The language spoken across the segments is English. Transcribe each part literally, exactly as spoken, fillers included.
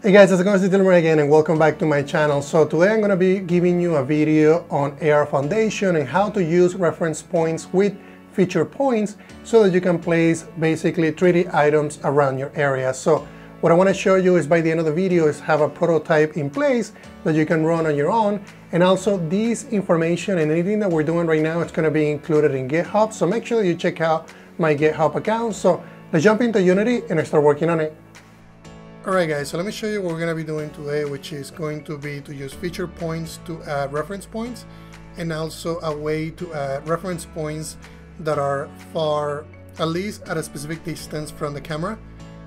Hey guys, it's going to Dilmer again and welcome back to my channel. So today I'm going to be giving you a video on A R Foundation and how to use reference points with feature points so that you can place basically three D items around your area. So what I want to show you is by the end of the video is have a prototype in place that you can run on your own. And also this information and anything that we're doing right now, it's going to be included in GitHub. So make sure that you check out my GitHub account. So let's jump into Unity and start working on it. Alright guys, so let me show you what we're going to be doing today, which is going to be to use feature points to add reference points, and also a way to add reference points that are far, at least at a specific distance from the camera.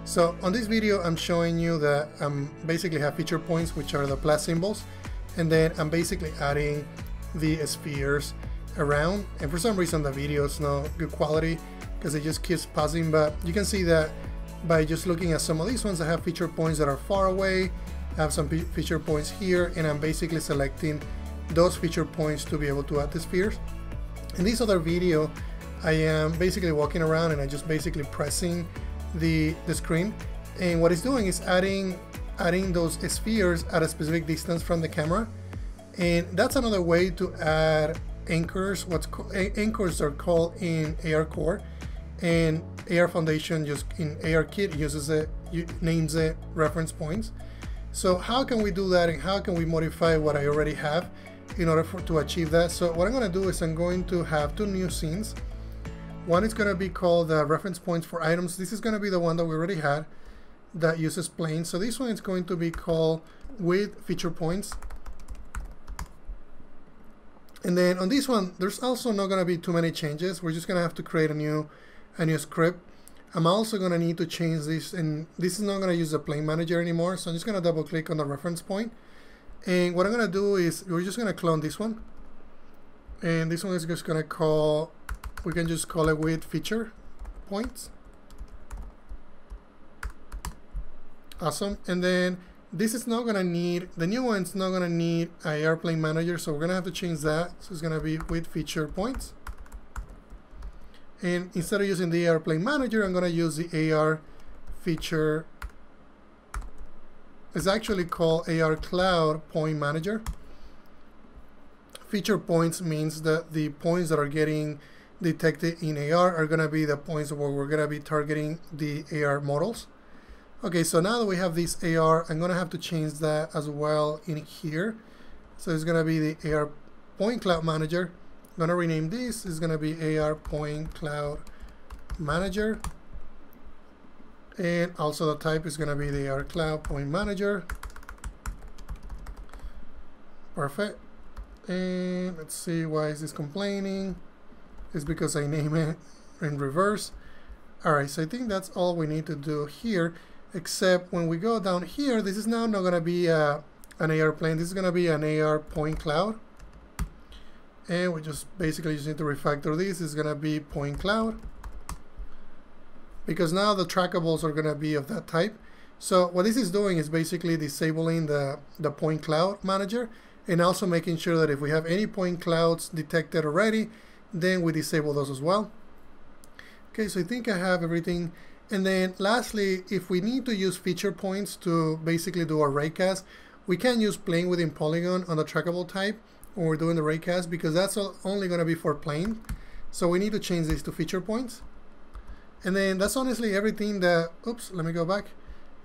So on this video I'm showing you that I um, basically have feature points, which are the plus symbols, and then I'm basically adding the spheres around. And for some reason the video is not good quality because it just keeps pausing, but you can see that by just looking at some of these ones, I have feature points that are far away, I have some feature points here, and I'm basically selecting those feature points to be able to add the spheres. In this other video, I am basically walking around and I'm just basically pressing the, the screen, and what it's doing is adding, adding those spheres at a specific distance from the camera. And that's another way to add anchors. What's anchors are called in A R Core, and A R Foundation, just in ARKit, uses it, names it reference points. So how can we do that, and how can we modify what I already have in order for, to achieve that? So what I'm going to do is I'm going to have two new scenes. One is going to be called uh, reference points for items. This is going to be the one that we already had that uses planes. So this one is going to be called with feature points. And then on this one, there's also not going to be too many changes. We're just going to have to create a new a new script. I'm also going to need to change this, and this is not going to use the plane manager anymore, so I'm just going to double click on the reference point. And what I'm going to do is we're just going to clone this one, and this one is just going to call, we can just call it with feature points. Awesome. And then this is not going to need, the new one's not going to need A R plane manager, so we're going to have to change that. So it's going to be with feature points. And instead of using the A R plane manager, I'm going to use the A R feature. It's actually called A R cloud point manager. Feature points means that the points that are getting detected in A R are going to be the points where we're going to be targeting the A R models. Okay, so now that we have this A R, I'm going to have to change that as well in here. So it's going to be the A R point cloud manager. I'm going to rename this. It's going to be A R point cloud manager. And also the type is going to be the A R cloud point manager. Perfect. And let's see, why is this complaining? It's because I name it in reverse. All right, so I think that's all we need to do here, except when we go down here, this is now not going to be a, an A R plane. This is going to be an A R point cloud. And we just basically just need to refactor this. It's going to be point cloud, because now the trackables are going to be of that type. So what this is doing is basically disabling the, the point cloud manager, and also making sure that if we have any point clouds detected already, then we disable those as well. Okay, so I think I have everything. And then lastly, if we need to use feature points to basically do our raycast, we can use plane within polygon on the trackable type when we're doing the raycast, because that's only going to be for plane. So we need to change this to feature points. And then that's honestly everything that, oops, let me go back.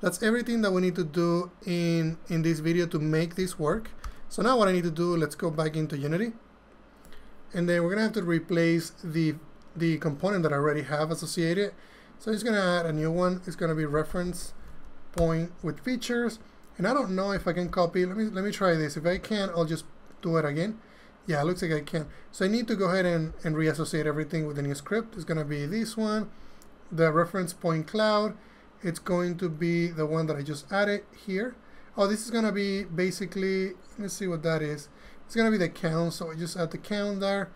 That's everything that we need to do in, in this video to make this work. So now what I need to do, let's go back into Unity. And then we're going to have to replace the, the component that I already have associated. So I'm just going to add a new one. It's going to be reference point with features. And I don't know if I can copy. Let me, let me try this. If I can, I'll just do it again. Yeah, it looks like I can. So I need to go ahead and, and reassociate everything with the new script. It's going to be this one, the reference point cloud. It's going to be the one that I just added here. Oh, this is going to be basically, let me see what that is. It's going to be the count. So I just add the count there,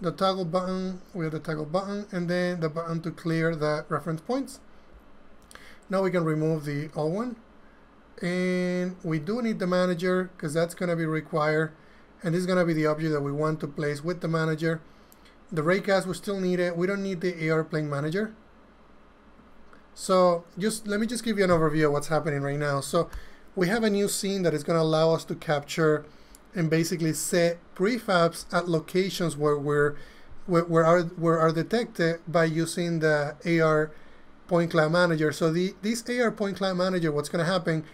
the toggle button, we have the toggle button, and then the button to clear the reference points. Now we can remove the old one. And we do need the manager, because that's going to be required. And this is going to be the object that we want to place with the manager. The raycast, we still need it. We don't need the A R plane manager. So just let me just give you an overview of what's happening right now. So we have a new scene that is going to allow us to capture and basically set prefabs at locations where we're where, where are where are detected by using the A R point cloud manager. So the this A R point cloud manager, what's going to happen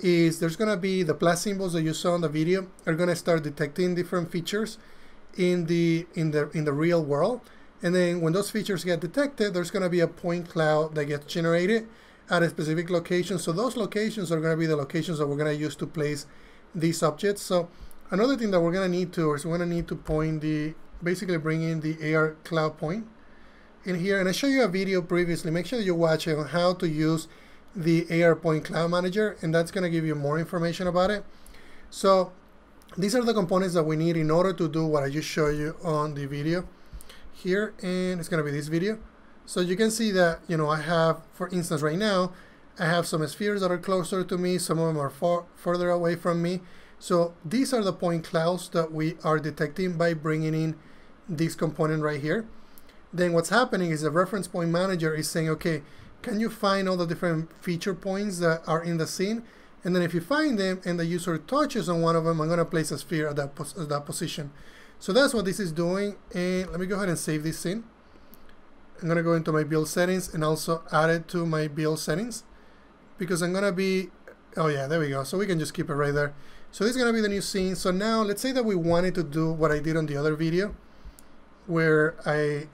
is there's going to be the plus symbols that you saw in the video are going to start detecting different features in the in the in the real world, and then when those features get detected, there's going to be a point cloud that gets generated at a specific location. So those locations are going to be the locations that we're going to use to place these objects. So another thing that we're going to need to is we're going to need to point the basically bring in the A R cloud point in here, and I showed you a video previously. Make sure that you watch it on how to use the A R point cloud manager, and that's going to give you more information about it. So these are the components that we need in order to do what I just showed you on the video here, and it's going to be this video. So you can see that, you know, I have, for instance, right now I have some spheres that are closer to me, some of them are far further away from me. So these are the point clouds that we are detecting by bringing in this component right here. Then what's happening is the reference point manager is saying, okay, can you find all the different feature points that are in the scene? And then if you find them and the user touches on one of them, I'm going to place a sphere at that, pos at that position. So that's what this is doing. And let me go ahead and save this scene. I'm going to go into my build settings and also add it to my build settings, because I'm going to be, oh yeah, there we go. So we can just keep it right there. So this is going to be the new scene. So now let's say that we wanted to do what I did on the other video, where I,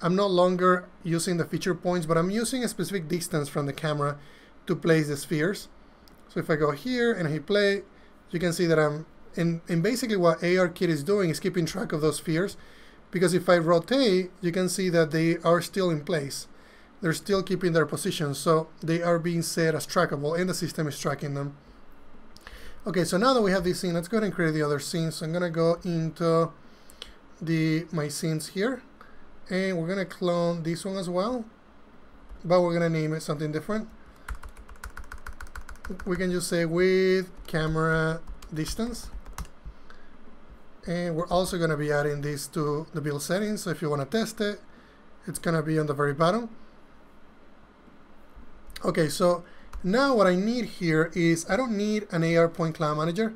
I'm no longer using the feature points, but I'm using a specific distance from the camera to place the spheres. So if I go here and hit play, you can see that I'm, and, and basically what ARKit is doing is keeping track of those spheres, because if I rotate, you can see that they are still in place. They're still keeping their position, so they are being set as trackable, and the system is tracking them. Okay, so now that we have this scene, let's go ahead and create the other scene. So I'm gonna go into the my scenes here, and we're gonna clone this one as well, but we're gonna name it something different. We can just say with camera distance, and we're also going to be adding this to the build settings. So if you want to test it, it's going to be on the very bottom. Okay, so now what I need here is I don't need an A R point cloud manager,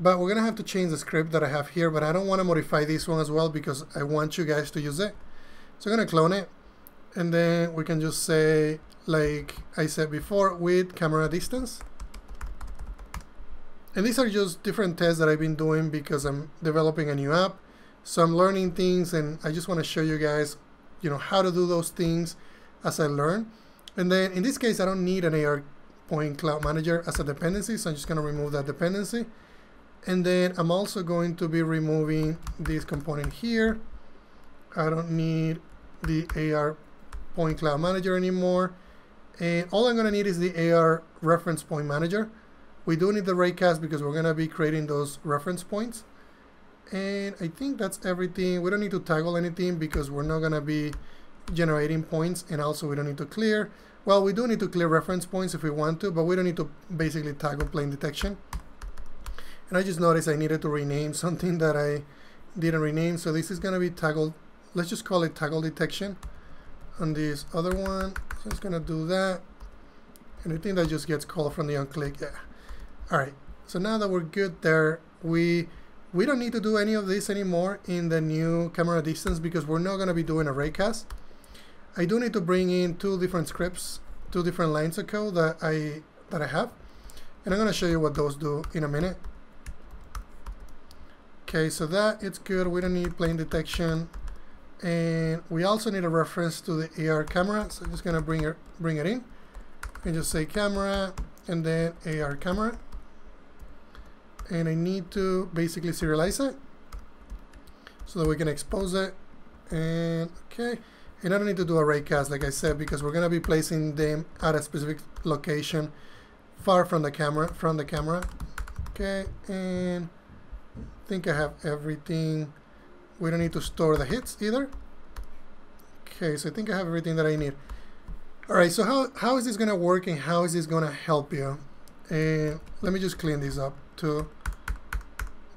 but we're going to have to change the script that I have here, but I don't want to modify this one as well because I want you guys to use it. So I'm going to clone it, and then we can just say, like I said before, with camera distance. And these are just different tests that I've been doing because I'm developing a new app, so I'm learning things, and I just want to show you guys, you know, how to do those things as I learn. And then in this case, I don't need an A R point cloud manager as a dependency, so I'm just going to remove that dependency. And then I'm also going to be removing this component here. I don't need the A R point cloud manager anymore. And all I'm going to need is the A R reference point manager. We do need the raycast because we're going to be creating those reference points. And I think that's everything. We don't need to toggle anything because we're not going to be generating points. And also we don't need to clear. Well, we do need to clear reference points if we want to, but we don't need to basically toggle plane detection. And I just noticed I needed to rename something that I didn't rename. So this is going to be toggle. Let's just call it toggle detection on this other one. So it's going to do that. And I think that just gets called from the unclick. Yeah. All right, so now that we're good there, we we don't need to do any of this anymore in the new camera distance because we're not going to be doing a raycast. I do need to bring in two different scripts, two different lines of code that I that I have, and I'm going to show you what those do in a minute. Okay, so that it's good. We don't need plane detection, and we also need a reference to the A R camera. So I'm just going to bring it bring it in and just say camera, and then A R camera. And I need to basically serialize it so that we can expose it. And okay, and I don't need to do a raycast like I said because we're going to be placing them at a specific location far from the camera from the camera. Okay, and I think I have everything. We don't need to store the hits either. Okay, so I think I have everything that I need. All right, so how, how is this going to work and how is this going to help you? And let me just clean this up too.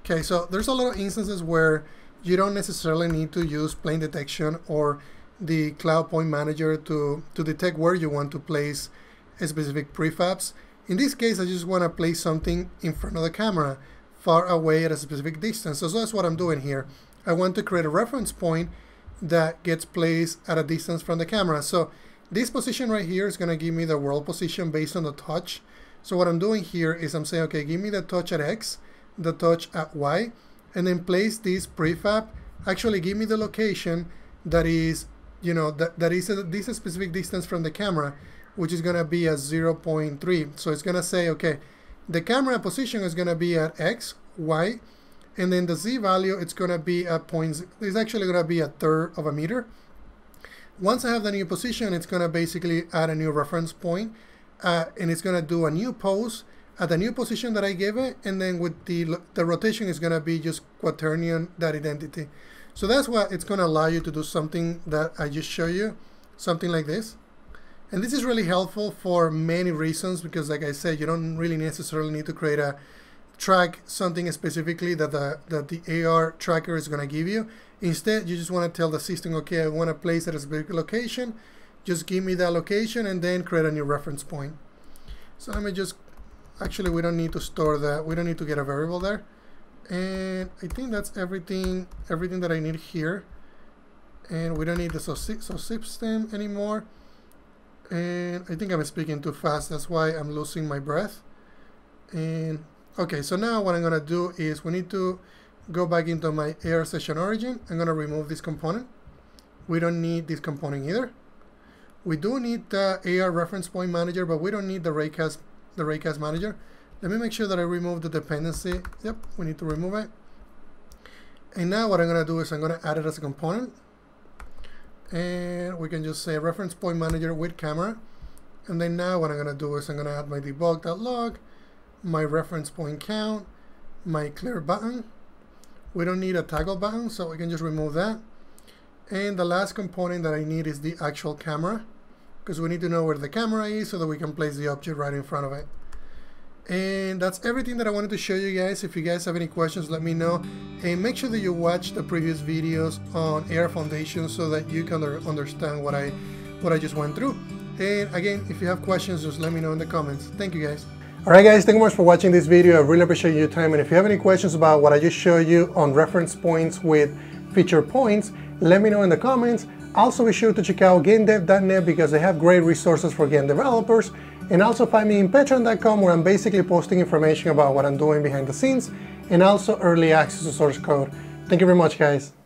Okay, so there's a lot of instances where you don't necessarily need to use plane detection or the cloud point manager to, to detect where you want to place a specific prefabs. In this case, I just want to place something in front of the camera, far away at a specific distance. So, so that's what I'm doing here. I want to create a reference point that gets placed at a distance from the camera. So this position right here is going to give me the world position based on the touch. So what I'm doing here is I'm saying, okay, give me the touch at X, the touch at Y, and then place this prefab. Actually, give me the location that is, you know, that, that is a, this specific distance from the camera, which is going to be at zero point three. So it's going to say, okay, the camera position is going to be at X, Y, and then the Z value, it's going to be at points. It's actually going to be a third of a meter. Once I have the new position, it's going to basically add a new reference point, uh, and it's going to do a new pose at the new position that I gave it, and then with the, the rotation is going to be just quaternion that identity. So that's why it's going to allow you to do something that I just show you, something like this. And this is really helpful for many reasons, because like I said, you don't really necessarily need to create a track something specifically that the, that the A R tracker is going to give you. Instead, you just want to tell the system, okay, I want to place at a specific location, just give me that location, and then create a new reference point. So let me just, actually we don't need to store that, we don't need to get a variable there. And I think that's everything, everything that I need here. And we don't need the subsystem anymore. And I think I'm speaking too fast, that's why I'm losing my breath. And okay, so now what I'm going to do is we need to go back into my A R session origin. I'm going to remove this component. We don't need this component either. We do need the A R reference point manager, but we don't need the raycast, the raycast manager. Let me make sure that I remove the dependency. Yep, we need to remove it. And now what I'm going to do is I'm going to add it as a component. And we can just say reference point manager with camera. And then now what I'm going to do is I'm going to add my debug.log, my reference point count, my clear button. We don't need a toggle button, so we can just remove that. And the last component that I need is the actual camera, because we need to know where the camera is so that we can place the object right in front of it. And that's everything that I wanted to show you guys. If you guys have any questions, let me know. And make sure that you watch the previous videos on A R Foundation so that you can understand what I, what I just went through. And again, if you have questions, just let me know in the comments. Thank you guys. Alright guys, thank you much for watching this video. I really appreciate your time, and if you have any questions about what I just showed you on reference points with feature points, let me know in the comments. Also be sure to check out gamedev dot net because they have great resources for game developers, and also find me in patreon dot com where I'm basically posting information about what I'm doing behind the scenes and also early access to source code. Thank you very much guys.